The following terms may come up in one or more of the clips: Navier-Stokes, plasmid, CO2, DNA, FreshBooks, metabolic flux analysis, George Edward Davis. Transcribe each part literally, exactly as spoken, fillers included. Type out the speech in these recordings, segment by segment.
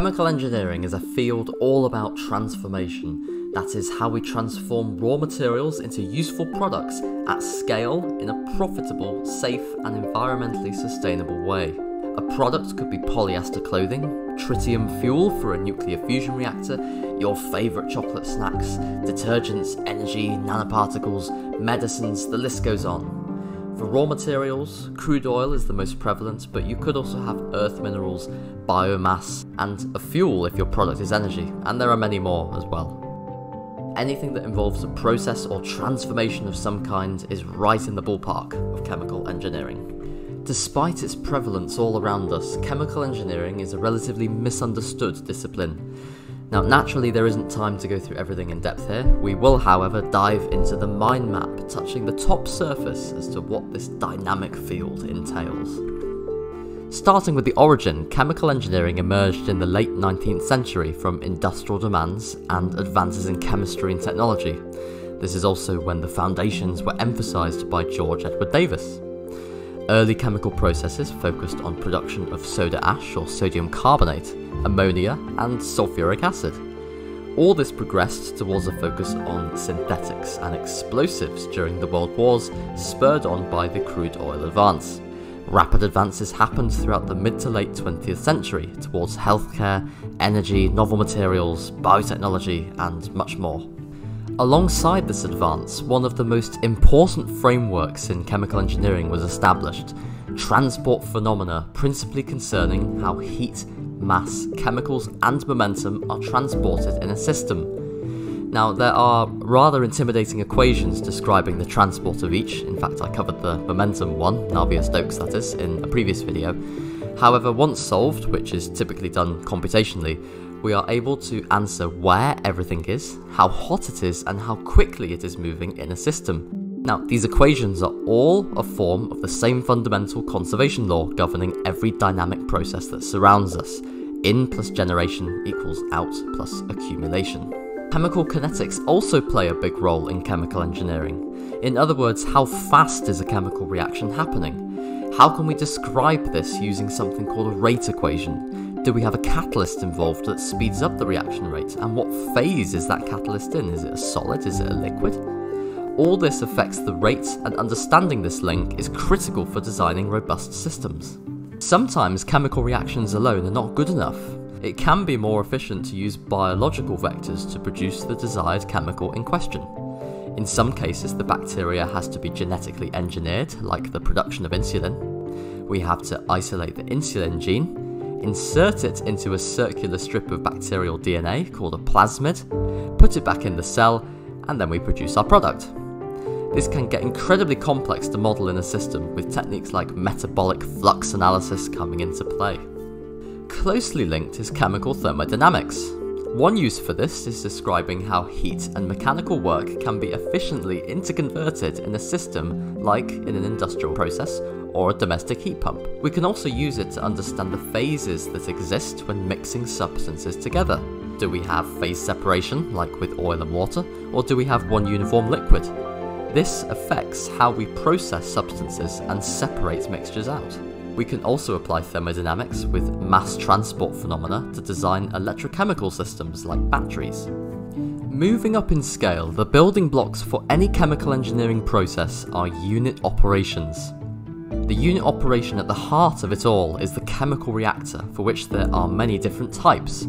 Chemical engineering is a field all about transformation. That is how we transform raw materials into useful products at scale in a profitable, safe and environmentally sustainable way. A product could be polyester clothing, tritium fuel for a nuclear fusion reactor, your favourite chocolate snacks, detergents, energy, nanoparticles, medicines, the list goes on. For raw materials, crude oil is the most prevalent, but you could also have earth minerals, biomass, and a fuel if your product is energy, and there are many more as well. Anything that involves a process or transformation of some kind is right in the ballpark of chemical engineering. Despite its prevalence all around us, chemical engineering is a relatively misunderstood discipline. Now, naturally, there isn't time to go through everything in depth here. We will, however, dive into the mind map, touching the top surface as to what this dynamic field entails. Starting with the origin, chemical engineering emerged in the late nineteenth century from industrial demands and advances in chemistry and technology. This is also when the foundations were emphasised by George Edward Davis. Early chemical processes focused on production of soda ash or sodium carbonate, ammonia and sulfuric acid. All this progressed towards a focus on synthetics and explosives during the World Wars, spurred on by the crude oil advance. Rapid advances happened throughout the mid to late twentieth century towards healthcare, energy, novel materials, biotechnology and much more. Alongside this advance, one of the most important frameworks in chemical engineering was established, transport phenomena principally concerning how heat, mass, chemicals and momentum are transported in a system. Now, there are rather intimidating equations describing the transport of each. In fact, I covered the momentum one, Navier-Stokes that is, in a previous video. However, once solved, which is typically done computationally, we are able to answer where everything is, how hot it is, and how quickly it is moving in a system. Now, these equations are all a form of the same fundamental conservation law governing every dynamic process that surrounds us. In plus generation equals out plus accumulation. Chemical kinetics also play a big role in chemical engineering. In other words, how fast is a chemical reaction happening? How can we describe this using something called a rate equation? Do we have a catalyst involved that speeds up the reaction rate, and what phase is that catalyst in? Is it a solid? Is it a liquid? All this affects the rate, and understanding this link is critical for designing robust systems. Sometimes chemical reactions alone are not good enough. It can be more efficient to use biological vectors to produce the desired chemical in question. In some cases, the bacteria has to be genetically engineered, like the production of insulin. We have to isolate the insulin gene, insert it into a circular strip of bacterial D N A called a plasmid, put it back in the cell, and then we produce our product. This can get incredibly complex to model in a system, with techniques like metabolic flux analysis coming into play. Closely linked is chemical thermodynamics. One use for this is describing how heat and mechanical work can be efficiently interconverted in a system, like in an industrial process or a domestic heat pump. We can also use it to understand the phases that exist when mixing substances together. Do we have phase separation, like with oil and water, or do we have one uniform liquid? This affects how we process substances and separate mixtures out. We can also apply thermodynamics with mass transport phenomena to design electrochemical systems like batteries. Moving up in scale, the building blocks for any chemical engineering process are unit operations. The unit operation at the heart of it all is the chemical reactor, for which there are many different types.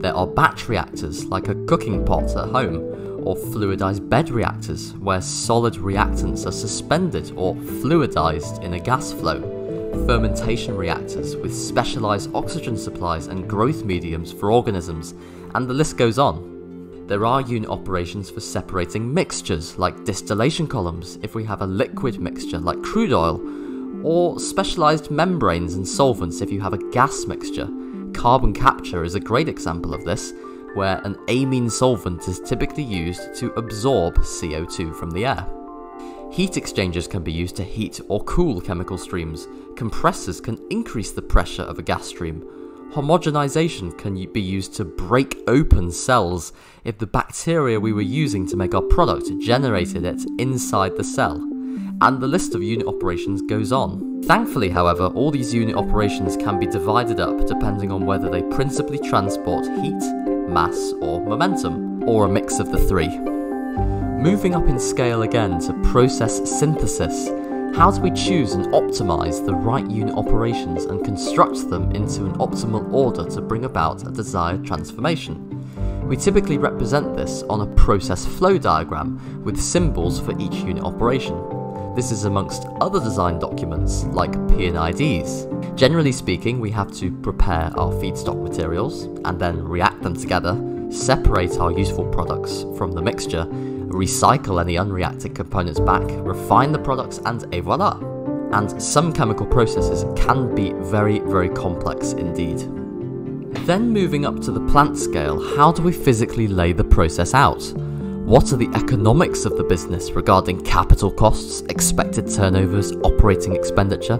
There are batch reactors, like a cooking pot at home, or fluidized bed reactors, where solid reactants are suspended or fluidized in a gas flow. Fermentation reactors with specialized oxygen supplies and growth mediums for organisms, and the list goes on. There are unit operations for separating mixtures, like distillation columns, if we have a liquid mixture like crude oil, or specialised membranes and solvents if you have a gas mixture. Carbon capture is a great example of this, where an amine solvent is typically used to absorb C O two from the air. Heat exchangers can be used to heat or cool chemical streams. Compressors can increase the pressure of a gas stream. Homogenization can be used to break open cells if the bacteria we were using to make our product generated it inside the cell. And the list of unit operations goes on. Thankfully, however, all these unit operations can be divided up depending on whether they principally transport heat, mass or momentum, or a mix of the three. Moving up in scale again to process synthesis, how do we choose and optimise the right unit operations and construct them into an optimal order to bring about a desired transformation? We typically represent this on a process flow diagram with symbols for each unit operation. This is amongst other design documents like P and I Ds. Generally speaking, we have to prepare our feedstock materials and then react them together, separate our useful products from the mixture, recycle any unreacted components back, refine the products, and et voila! And some chemical processes can be very, very complex indeed. Then moving up to the plant scale, how do we physically lay the process out? What are the economics of the business regarding capital costs, expected turnovers, operating expenditure?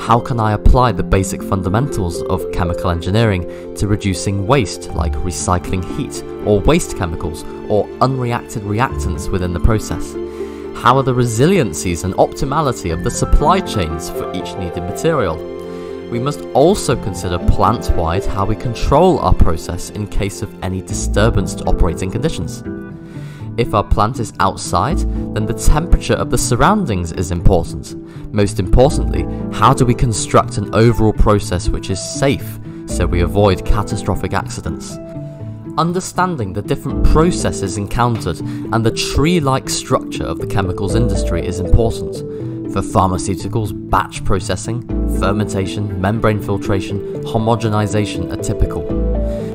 How can I apply the basic fundamentals of chemical engineering to reducing waste like recycling heat or waste chemicals or unreacted reactants within the process? How are the resiliencies and optimality of the supply chains for each needed material? We must also consider plant-wide how we control our process in case of any disturbance to operating conditions. If our plant is outside, then the temperature of the surroundings is important. Most importantly, how do we construct an overall process which is safe, so we avoid catastrophic accidents? Understanding the different processes encountered and the tree-like structure of the chemicals industry is important. For pharmaceuticals, batch processing, fermentation, membrane filtration, homogenization are typical.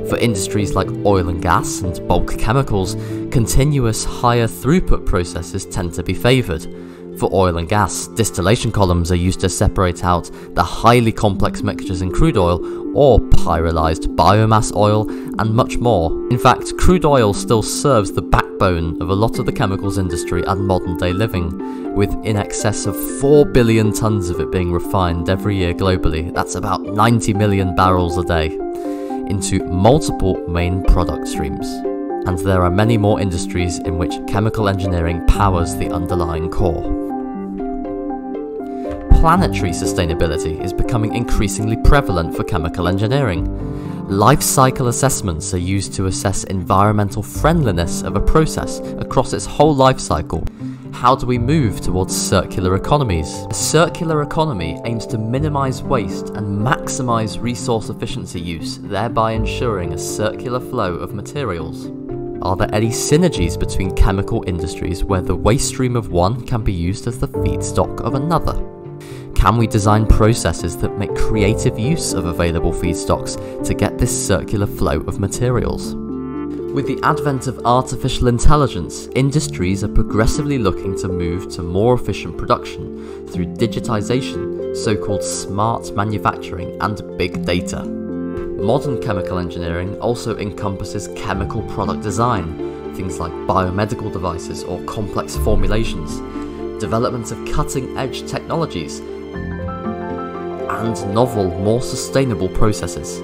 For industries like oil and gas and bulk chemicals, continuous higher throughput processes tend to be favoured. For oil and gas, distillation columns are used to separate out the highly complex mixtures in crude oil or pyrolyzed biomass oil and much more. In fact, crude oil still serves the backbone of a lot of the chemicals industry and modern day living, with in excess of four billion tonnes of it being refined every year globally. That's about ninety million barrels a day, into multiple main product streams, and there are many more industries in which chemical engineering powers the underlying core. Planetary sustainability is becoming increasingly prevalent for chemical engineering. Life cycle assessments are used to assess environmental friendliness of a process across its whole life cycle. How do we move towards circular economies? A circular economy aims to minimise waste and maximise resource efficiency use, thereby ensuring a circular flow of materials. Are there any synergies between chemical industries where the waste stream of one can be used as the feedstock of another? Can we design processes that make creative use of available feedstocks to get this circular flow of materials? With the advent of artificial intelligence, industries are progressively looking to move to more efficient production through digitisation, so-called smart manufacturing, and big data. Modern chemical engineering also encompasses chemical product design, things like biomedical devices or complex formulations, development of cutting-edge technologies, and novel, more sustainable processes.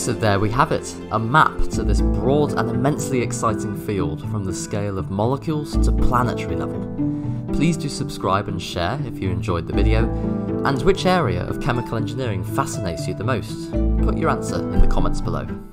So there we have it, a map to this broad and immensely exciting field from the scale of molecules to planetary level. Please do subscribe and share if you enjoyed the video, and which area of chemical engineering fascinates you the most? Put your answer in the comments below.